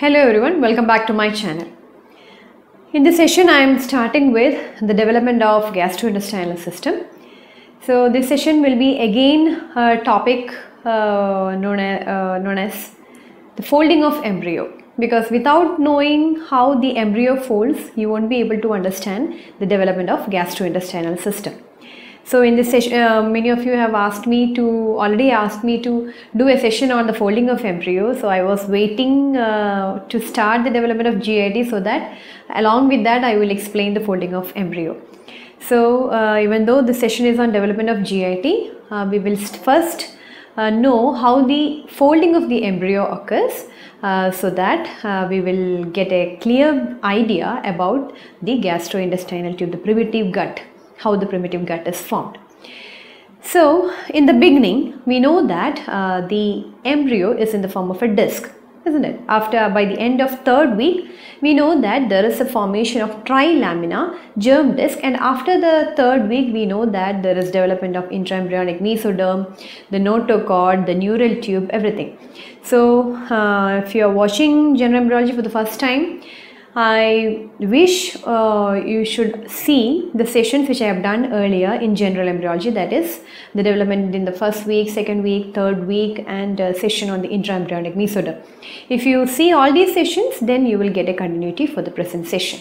Hello everyone, welcome back to my channel. In this session I am starting with the development of gastrointestinal system. So this session will be again a topic known as the folding of embryo, because without knowing how the embryo folds you won't be able to understand the development of gastrointestinal system. So in this session, many of you have already asked me to do a session on the folding of embryo. So I was waiting to start the development of GIT, so that along with that I will explain the folding of embryo. So even though the session is on development of GIT, we will first know how the folding of the embryo occurs, so that we will get a clear idea about the gastrointestinal tube, the primitive gut, how the primitive gut is formed. So in the beginning we know that the embryo is in the form of a disc, isn't it? By the end of third week we know that there is a formation of trilamina germ disc, and after the third week we know that there is development of intraembryonic mesoderm, the notochord, the neural tube, everything. So if you are watching general embryology for the first time, I wish you should see the sessions which I have done earlier in general embryology, that is the development in the first week, second week, third week, and session on the intraembryonic mesoderm. If you see all these sessions, then you will get a continuity for the present session.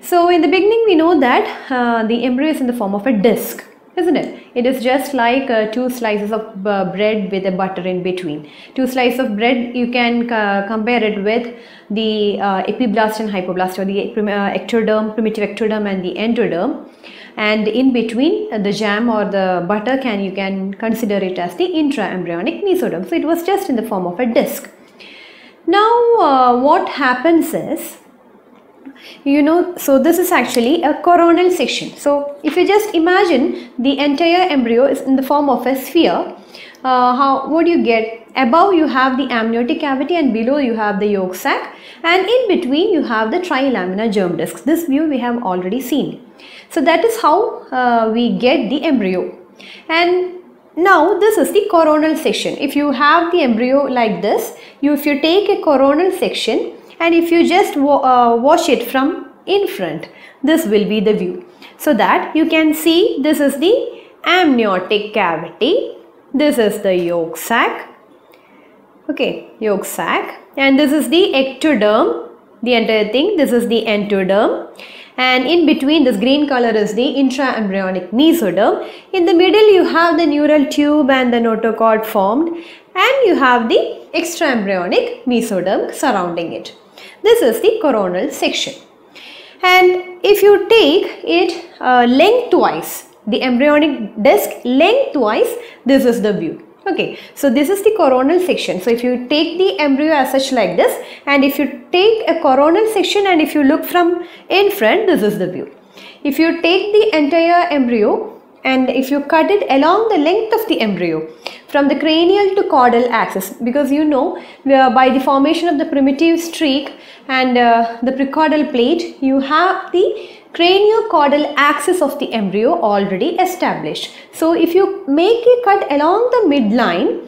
So in the beginning we know that the embryo is in the form of a disc, isn't it? It is just like two slices of bread with a butter in between. Two slices of bread, you can compare it with the epiblast and hypoblast, or the ectoderm, primitive ectoderm and the endoderm, and in between the jam or the butter, you can consider it as the intraembryonic mesoderm. So it was just in the form of a disc. Now what happens is, so this is actually a coronal section. So if you just imagine the entire embryo is in the form of a sphere, what do you get? Above you have the amniotic cavity, and below you have the yolk sac, and in between you have the trilamina germ discs. This view we have already seen. So that is how we get the embryo. And now this is the coronal section. If you have the embryo like this, if you take a coronal section, and if you just wash it from in front, this will be the view. So that you can see, this is the amniotic cavity, this is the yolk sac, and this is the ectoderm, the entire thing, this is the endoderm, and in between this green color is the intraembryonic mesoderm. In the middle you have the neural tube and the notochord formed, and you have the extraembryonic mesoderm surrounding it. This is the coronal section. And if you take it lengthwise, the embryonic disc lengthwise, this is the view. Okay, so this is the coronal section. So if you take the embryo as such like this, and if you take a coronal section and if you look from in front, this is the view. If you take the entire embryo and if you cut it along the length of the embryo, from the cranial to caudal axis, because you know by the formation of the primitive streak and the precaudal plate, you have the craniocaudal axis of the embryo already established. So if you make a cut along the midline,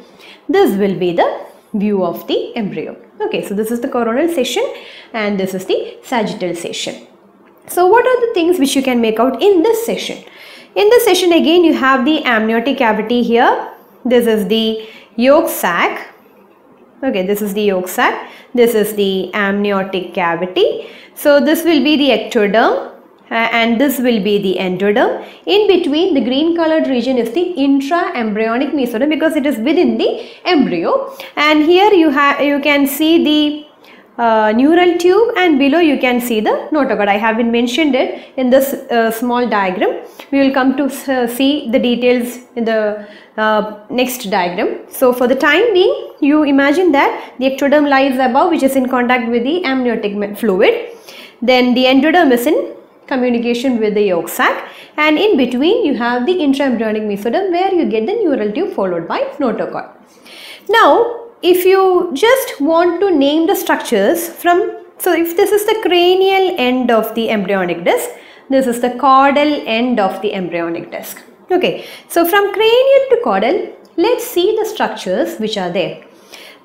this will be the view of the embryo. Okay, so this is the coronal section and this is the sagittal section. So what are the things which you can make out in this session? In this session again you have the amniotic cavity here, this is the yolk sac. Okay, this is the yolk sac, this is the amniotic cavity. So this will be the ectoderm, and this will be the endoderm. In between the green colored region is the intraembryonic mesoderm, because it is within the embryo, and here you can see the neural tube, and below you can see the notochord. I have mentioned it in this small diagram. We will come to see the details in the next diagram. So for the time being, you imagine that the ectoderm lies above, which is in contact with the amniotic fluid. Then the endoderm is in communication with the yolk sac, and in between you have the intraembryonic mesoderm, where you get the neural tube followed by notochord. Now if you just want to name the structures from, so if this is the cranial end of the embryonic disc, this is the caudal end of the embryonic disc. Okay, so from cranial to caudal, let's see the structures which are there.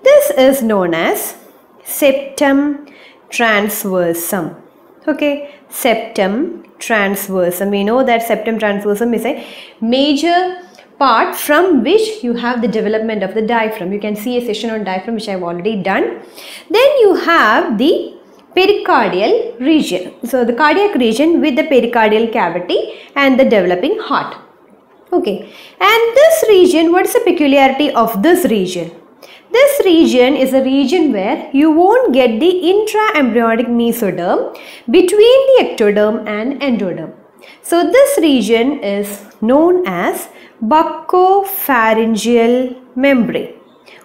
This is known as septum transversum. Okay, septum transversum. We know that septum transversum is a major part from which you have the development of the diaphragm. You can see a session on diaphragm which I have already done. Then you have the pericardial region. So the cardiac region with the pericardial cavity and the developing heart. Okay, and this region, what is the peculiarity of this region? This region is a region where you won't get the intraembryonic mesoderm between the ectoderm and endoderm. So this region is known as buccopharyngeal membrane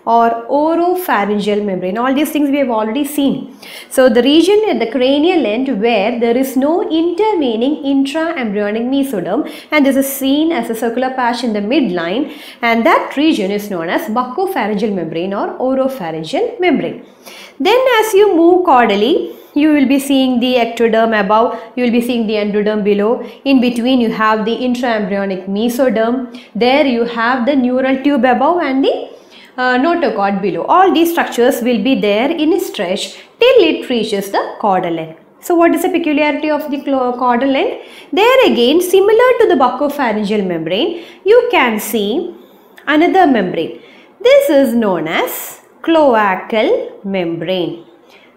or oropharyngeal membrane. All these things we have already seen. So the region at the cranial end where there is no intervening intraembryonic mesoderm and this is seen as a circular patch in the midline, and that region is known as buccopharyngeal membrane or oropharyngeal membrane. Then as you move caudally, you will be seeing the ectoderm above, you will be seeing the endoderm below. In between you have the intraembryonic mesoderm. There you have the neural tube above and the notochord below. All these structures will be there in a stretch till it reaches the caudal end. So what is the peculiarity of the caudal end? There again, similar to the buccopharyngeal membrane, you can see another membrane. This is known as cloacal membrane.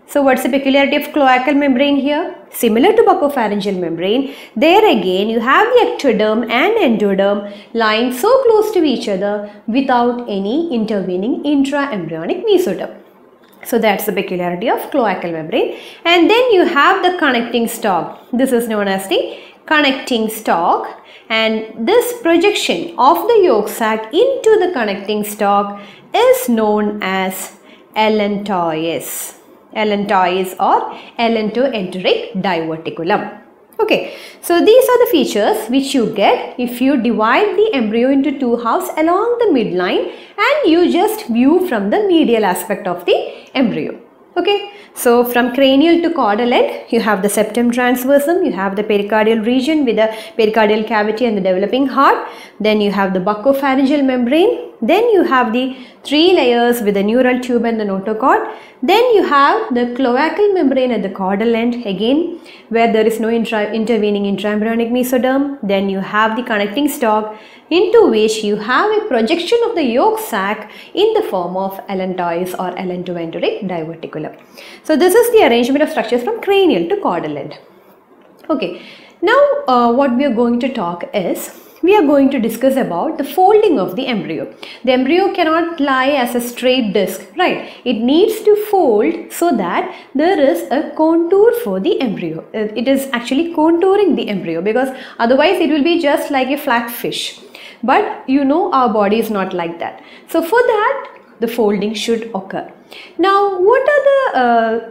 So what's the peculiarity of cloacal membrane here? Similar to buccopharyngeal membrane, there again you have the ectoderm and endoderm lying so close to each other without any intervening intraembryonic mesoderm. So that's the peculiarity of cloacal membrane. And then you have the connecting stalk. This is known as the connecting stalk, and this projection of the yolk sac into the connecting stalk is known as allantois. Allantois or allantoenteric diverticulum. Okay, so these are the features which you get if you divide the embryo into two halves along the midline and you just view from the medial aspect of the embryo. Okay, so from cranial to caudal end, you have the septum transversum, you have the pericardial region with the pericardial cavity and the developing heart, then you have the buccopharyngeal membrane, then you have the three layers with the neural tube and the notochord, then you have the cloacal membrane at the caudal end again where there is no intervening intraembryonic mesoderm, then you have the connecting stalk into which you have a projection of the yolk sac in the form of allantois or allantoenteric diverticulum. So this is the arrangement of structures from cranial to caudal end. Okay, now what we are going to talk is, we are going to discuss about the folding of the embryo. The embryo cannot lie as a straight disc, right? It needs to fold so that there is a contour for the embryo. It is actually contouring the embryo because otherwise it will be just like a flat fish. But you know our body is not like that. So for that, the folding should occur. Now, what are the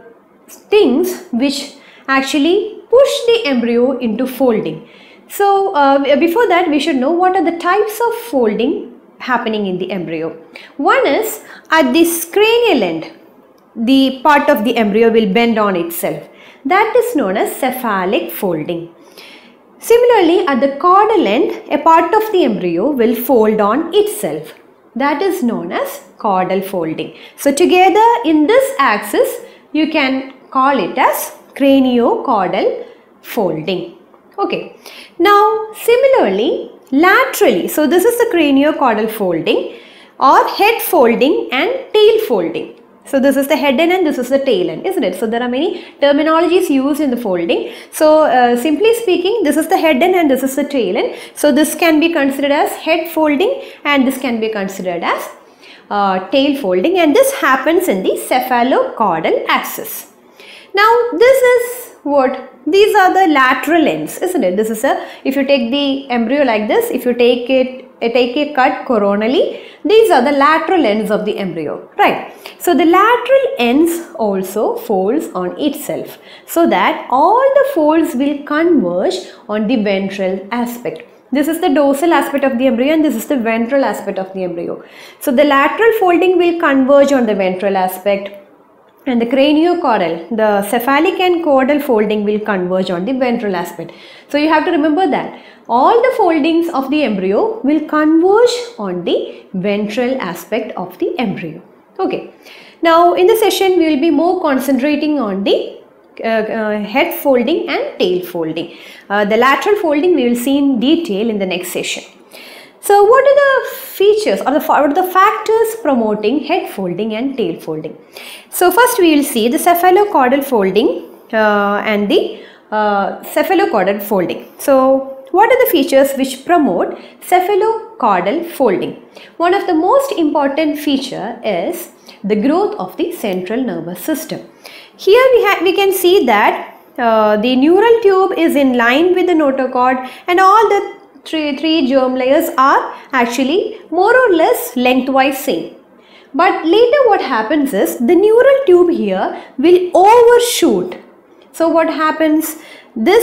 things which actually push the embryo into folding? So before that, we should know what are the types of folding happening in the embryo. One is at this cranial end, the part of the embryo will bend on itself. That is known as cephalic folding. Similarly, at the caudal end, a part of the embryo will fold on itself. That is known as caudal folding. So together in this axis, you can call it as craniocaudal folding. Okay. Now, similarly, laterally, so this is the craniocaudal folding or head folding and tail folding. So this is the head end and this is the tail end, isn't it? So there are many terminologies used in the folding. So simply speaking, this is the head end and this is the tail end. So this can be considered as head folding and this can be considered as tail folding, and this happens in the cephalocaudal axis. Now, this is what? These are the lateral ends, isn't it? This is a, if you take the embryo like this, if you take a cut coronally, these are the lateral ends of the embryo, right? So the lateral ends also folds on itself so that all the folds will converge on the ventral aspect. This is the dorsal aspect of the embryo and this is the ventral aspect of the embryo. So the lateral folding will converge on the ventral aspect. And the craniocaudal, the cephalic and caudal folding will converge on the ventral aspect. So you have to remember that all the foldings of the embryo will converge on the ventral aspect of the embryo. Okay. Now in the session we will be more concentrating on the head folding and tail folding. The lateral folding we will see in detail in the next session. So what are the features or what are the factors promoting head folding and tail folding? So first we will see the cephalocaudal folding and the cephalocaudal folding. So what are the features which promote cephalocaudal folding? One of the most important feature is the growth of the central nervous system. Here we can see that the neural tube is in line with the notochord and all the three germ layers are actually more or less lengthwise same. But later what happens is the neural tube here will overshoot. So what happens? There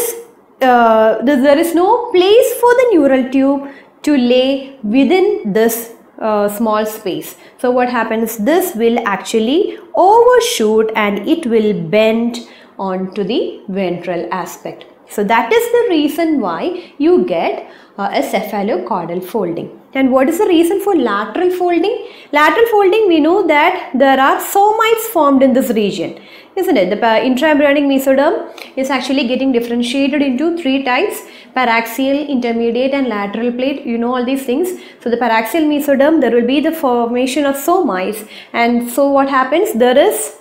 is no place for the neural tube to lay within this small space. So what happens, this will actually overshoot and it will bend onto the ventral aspect. So that is the reason why you get a cephalocaudal folding. And what is the reason for lateral folding? Lateral folding, we know that there are somites formed in this region, isn't it? The intraembryonic mesoderm is actually getting differentiated into three types: paraxial, intermediate and lateral plate. You know all these things. So the paraxial mesoderm, there will be the formation of somites, and so what happens, there is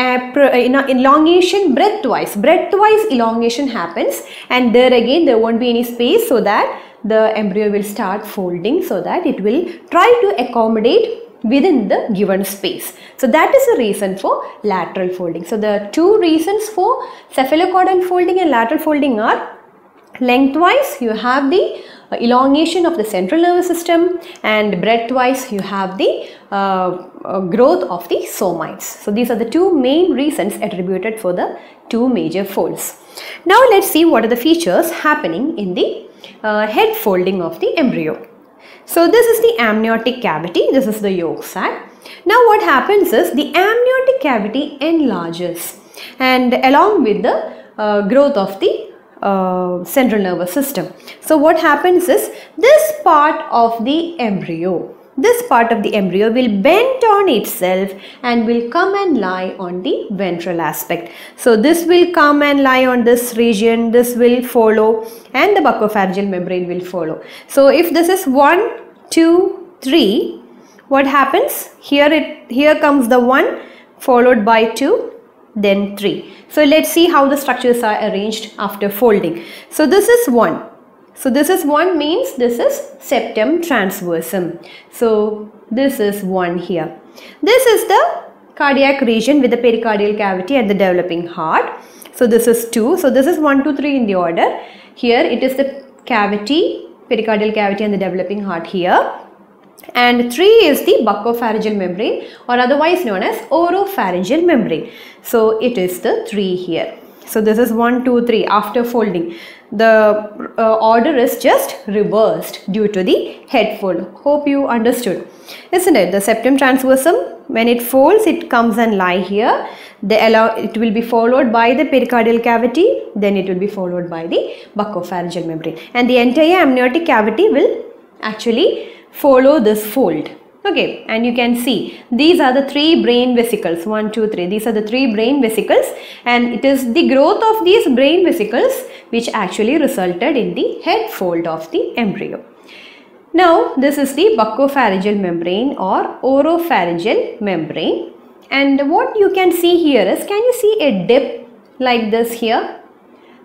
elongation breadthwise elongation happens, and there again there won't be any space, so that the embryo will start folding, so that it will try to accommodate within the given space. So that is the reason for lateral folding. So the two reasons for cephalocaudal folding and lateral folding are lengthwise you have the elongation of the central nervous system, and breadthwise you have the growth of the somites. So these are the two main reasons attributed for the two major folds. Now let's see what are the features happening in the head folding of the embryo. So this is the amniotic cavity, this is the yolk sac. Now what happens is the amniotic cavity enlarges, and along with the growth of the central nervous system. So what happens is this part of the embryo will bend on itself and will come and lie on the ventral aspect. So this will come and lie on this region, this will follow, and the buccopharyngeal membrane will follow. So if this is 1, 2, 3, what happens here? Here comes the 1 followed by 2, then 3. So let's see how the structures are arranged after folding. So this is 1. So this is 1 means this is septum transversum. So this is 1 here. This is the cardiac region with the pericardial cavity and the developing heart. So this is 2. So this is 1, 2, 3 in the order. Here it is the cavity, pericardial cavity and the developing heart here. And 3 is the buccopharyngeal membrane, or otherwise known as oropharyngeal membrane. So it is the 3 here. So this is 1, 2, 3 after folding. The order is just reversed due to the head fold. Hope you understood, isn't it? The septum transversum, when it folds, it comes and lie here. It will be followed by the pericardial cavity, then it will be followed by the buccopharyngeal membrane. And the entire amniotic cavity will actually follow this fold. Okay, and you can see these are the 3 brain vesicles. 1, 2, 3. These are the 3 brain vesicles, and it is the growth of these brain vesicles which actually resulted in the head fold of the embryo. Now this is the buccopharyngeal membrane or oropharyngeal membrane, and what you can see here is, can you see a dip like this here?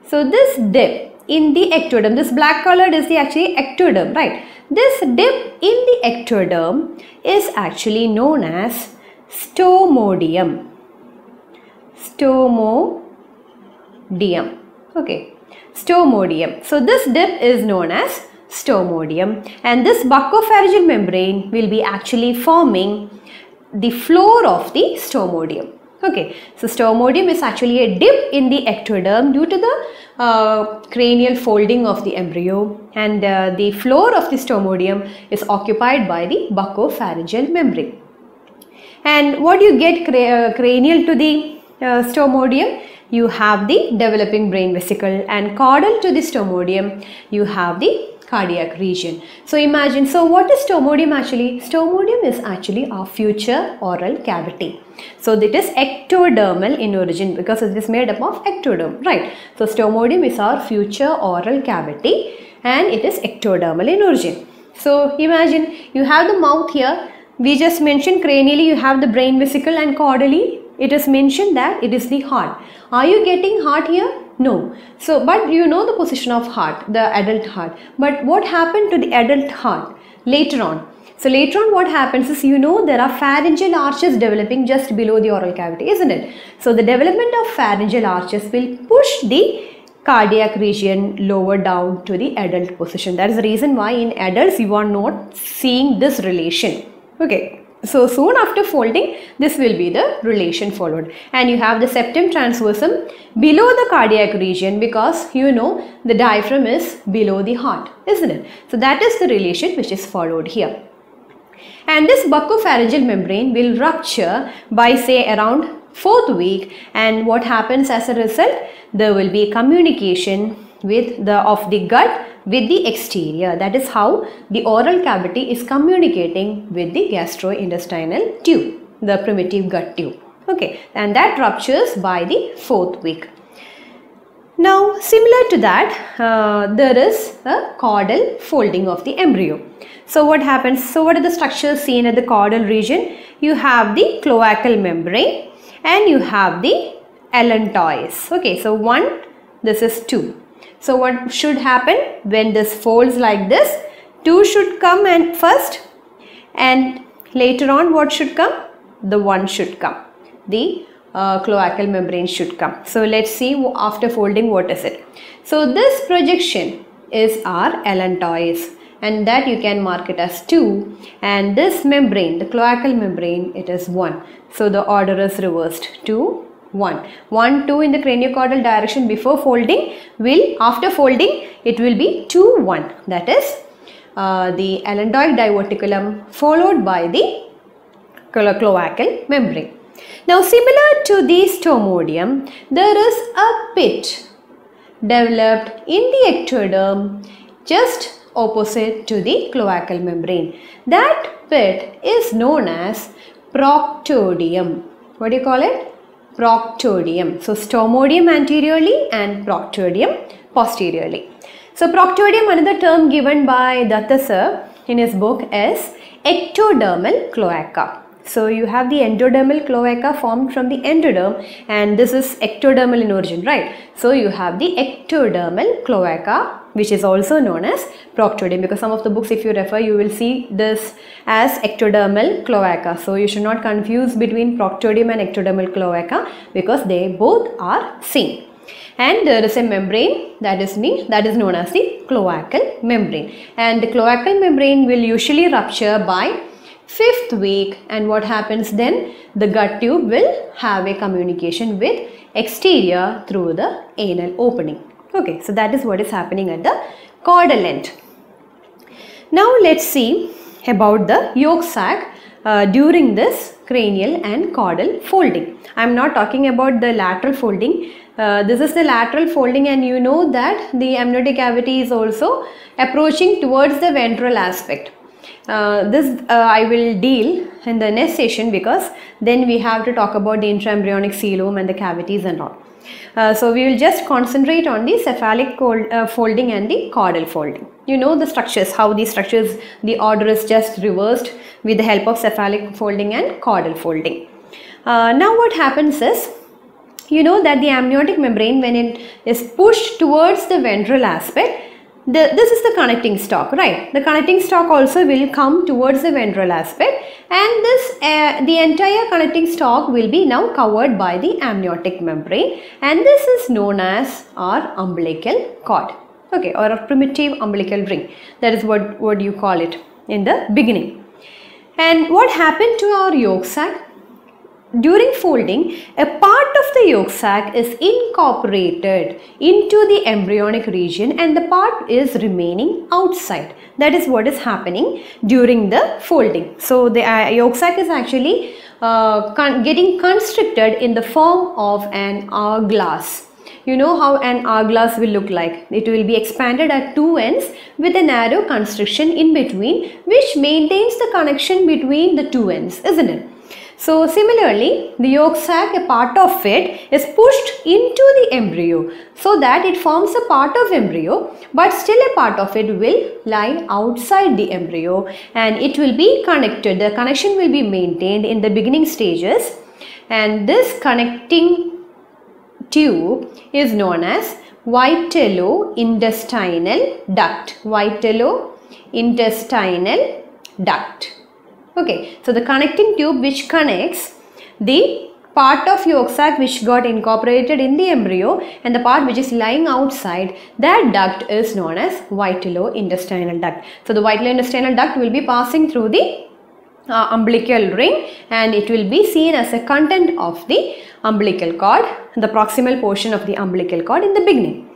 So this dip in the ectoderm, this black colored is the actually ectoderm, right? This dip in the ectoderm is actually known as stomodium. Stomodium. Okay, stomodium. So this dip is known as stomodium, and this buccopharyngeal membrane will be actually forming the floor of the stomodium. Okay, so stomodium is actually a dip in the ectoderm due to the cranial folding of the embryo, and the floor of the stomodium is occupied by the buccopharyngeal membrane. And what do you get cranial to the stomodium? You have the developing brain vesicle, and caudal to the stomodium you have the cardiac region. So imagine, so what is stomodium actually? Stomodium is actually our future oral cavity. So it is ectodermal in origin because it is made up of ectoderm, right? So stomodium is our future oral cavity and it is ectodermal in origin. So imagine you have the mouth here. We just mentioned cranially you have the brain vesicle, and caudally it is mentioned that it is the heart. Are you getting heart here? No. So, but you know the position of heart, the adult heart. But what happened to the adult heart later on? So later on what happens is, you know, there are pharyngeal arches developing just below the oral cavity, isn't it? So the development of pharyngeal arches will push the cardiac region lower down to the adult position. That is the reason why in adults you are not seeing this relation. Okay. So soon after folding, this will be the relation followed, and you have the septum transversum below the cardiac region because you know the diaphragm is below the heart, isn't it? So that is the relation which is followed here. And this buccopharyngeal membrane will rupture by say around 4th week, and what happens as a result, there will be a communication with the of the gut with the exterior. That is how the oral cavity is communicating with the gastrointestinal tube, the primitive gut tube. Okay, and that ruptures by the 4th week. Now, similar to that, there is a caudal folding of the embryo. So, what happens? So, what are the structures seen at the caudal region? You have the cloacal membrane and you have the allantois. Okay, so one, this is two. So what should happen when this folds like this? Two should come and first, and later on what should come? The one should come. The cloacal membrane should come. So let's see after folding what is it. So this projection is our allantois, and that you can mark it as 2, and this membrane, the cloacal membrane, it is 1. So the order is reversed, 2. 1, 1, 2 in the craniocaudal direction before folding, will after folding it will be 2, 1. That is the allantoic diverticulum followed by the cloacal membrane. Now similar to the stomodium, there is a pit developed in the ectoderm just opposite to the cloacal membrane. That pit is known as proctodium. What do you call it? Proctodium. So stomodium anteriorly and proctodium posteriorly. So proctodium, another term given by Datta sir in his book, is ectodermal cloaca. So you have the endodermal cloaca formed from the endoderm, and this is ectodermal in origin, right? So you have the ectodermal cloaca, which is also known as proctodium, because some of the books if you refer, you will see this as ectodermal cloaca. So you should not confuse between proctodium and ectodermal cloaca because they both are same. And there is a membrane that is known as the cloacal membrane. And the cloacal membrane will usually rupture by 5th week, and what happens then? The gut tube will have a communication with exterior through the anal opening. Okay, so that is what is happening at the caudal end. Now let's see about the yolk sac during this cranial and caudal folding. I am not talking about the lateral folding. This is the lateral folding, and you know that the amniotic cavity is also approaching towards the ventral aspect. I will deal in the next session, because then we have to talk about the intraembryonic coelom and the cavities and all. So we will just concentrate on the cephalic folding and the caudal folding. You know the structures, how these structures, the order is just reversed with the help of cephalic folding and caudal folding. Now what happens is, you know that the amniotic membrane, when it is pushed towards the ventral aspect, this is the connecting stalk, right? The connecting stalk also will come towards the ventral aspect, and this the entire connecting stalk will be now covered by the amniotic membrane, and this is known as our umbilical cord, okay, or a primitive umbilical ring. That is what you call it in the beginning. And what happened to our yolk sac? During folding, a part of the yolk sac is incorporated into the embryonic region and the part is remaining outside. That is what is happening during the folding. So the yolk sac is actually getting constricted in the form of an hourglass. You know how an hourglass will look like. It will be expanded at two ends with a narrow constriction in between, which maintains the connection between the two ends, isn't it? So similarly, the yolk sac, a part of it, is pushed into the embryo so that it forms a part of embryo, but still a part of it will lie outside the embryo and it will be connected. The connection will be maintained in the beginning stages, and this connecting tube is known as vitellointestinal duct. Vitellointestinal duct. Okay, so the connecting tube which connects the part of yolk sac which got incorporated in the embryo and the part which is lying outside, that duct is known as vitellointestinal duct. So the vitellointestinal duct will be passing through the umbilical ring, and it will be seen as a content of the umbilical cord, the proximal portion of the umbilical cord in the beginning.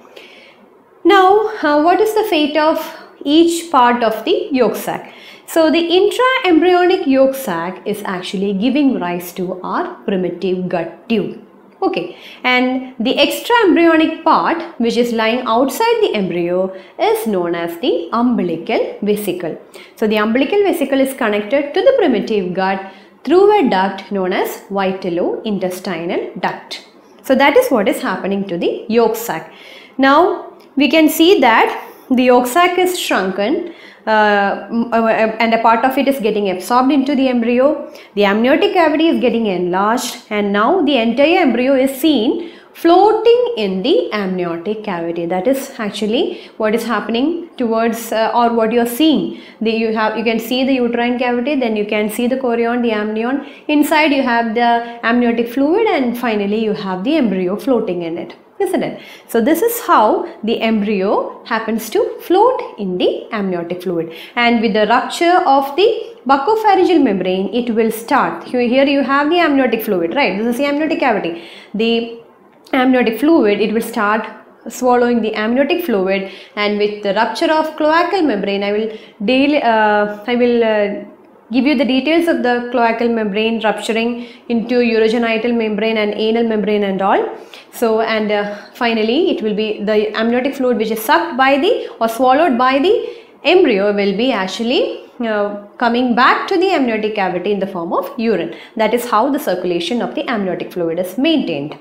Now, what is the fate of each part of the yolk sac? So the intra-embryonic yolk sac is actually giving rise to our primitive gut tube. Okay, and the extra-embryonic part which is lying outside the embryo is known as the umbilical vesicle. So the umbilical vesicle is connected to the primitive gut through a duct known as vitellointestinal duct. So that is what is happening to the yolk sac. Now we can see that the yolk sac is shrunken, and a part of it is getting absorbed into the embryo. The amniotic cavity is getting enlarged, and now the entire embryo is seen floating in the amniotic cavity. That is actually what is happening towards or what you are seeing. You can see the uterine cavity, then you can see the chorion, the amnion. Inside you have the amniotic fluid, and finally you have the embryo floating in it. Isn't it? So this is how the embryo happens to float in the amniotic fluid, and with the rupture of the buccopharyngeal membrane it will start. Here you have the amniotic fluid, right? This is the amniotic cavity. The amniotic fluid, it will start swallowing the amniotic fluid, and with the rupture of cloacal membrane, I will give you the details of the cloacal membrane rupturing into urogenital membrane and anal membrane and all. So, and finally it will be the amniotic fluid which is sucked by the or swallowed by the embryo will be actually coming back to the amniotic cavity in the form of urine. That is how the circulation of the amniotic fluid is maintained.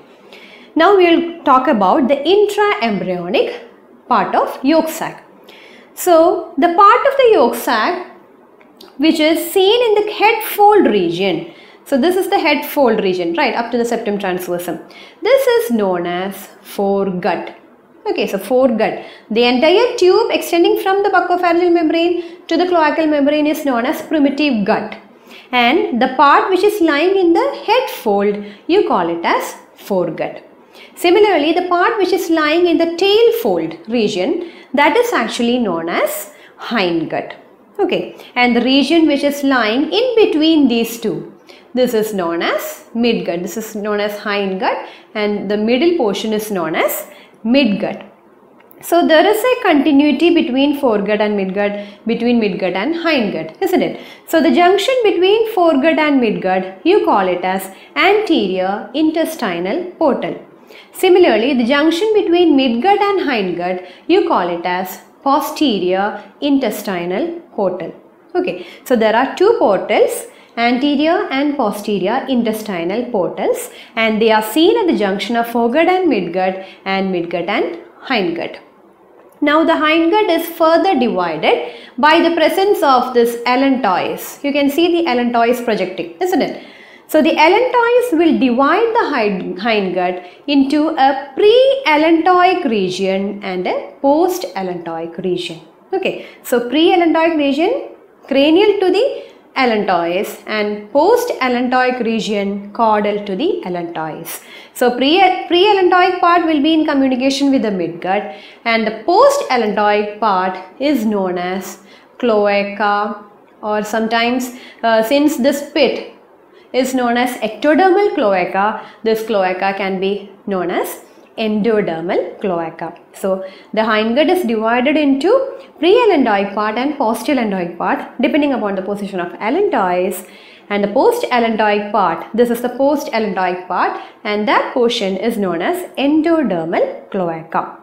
Now we will talk about the intra-embryonic part of yolk sac. So the part of the yolk sac which is seen in the head fold region. So this is the head fold region, right, up to the septum transversum. This is known as foregut. Okay, so foregut. The entire tube extending from the buccopharyngeal membrane to the cloacal membrane is known as primitive gut. And the part which is lying in the head fold, you call it as foregut. Similarly, the part which is lying in the tail fold region, that is actually known as hindgut. Okay, and the region which is lying in between these two, this is known as midgut. This is known as hindgut, and the middle portion is known as midgut. So there is a continuity between foregut and midgut, between midgut and hindgut, isn't it? So the junction between foregut and midgut, you call it as anterior intestinal portal. Similarly, the junction between midgut and hindgut, you call it as posterior intestinal portal. Okay, so there are two portals, anterior and posterior intestinal portals, and they are seen at the junction of foregut and midgut and hindgut. Now the hindgut is further divided by the presence of this allantois. You can see the allantois projecting, isn't it? So the allantois will divide the hindgut into a pre-allantoic region and a post-allantoic region. Okay, so pre-allantoic region cranial to the allantois, and post-allantoic region caudal to the allantois. So pre-allantoic part will be in communication with the midgut, and the post-allantoic part is known as cloaca, or sometimes since this pit is known as ectodermal cloaca, this cloaca can be known as endodermal cloaca. So the hindgut is divided into pre-allantoic part and post-allantoic part depending upon the position of allantois, and the post-allantoic part, this is the post-allantoic part, and that portion is known as endodermal cloaca,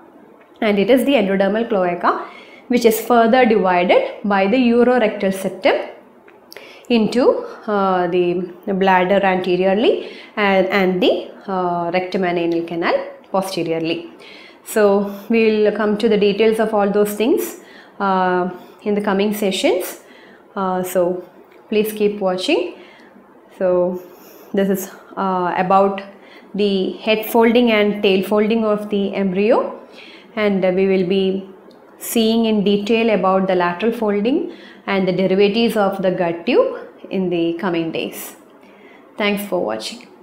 and it is the endodermal cloaca which is further divided by the urorectal septum into the bladder anteriorly and the rectum and anal canal posteriorly. So we will come to the details of all those things in the coming sessions. So please keep watching. So this is about the head folding and tail folding of the embryo, and we will be seeing in detail about the lateral folding and the derivatives of the gut tube in the coming days. Thanks for watching.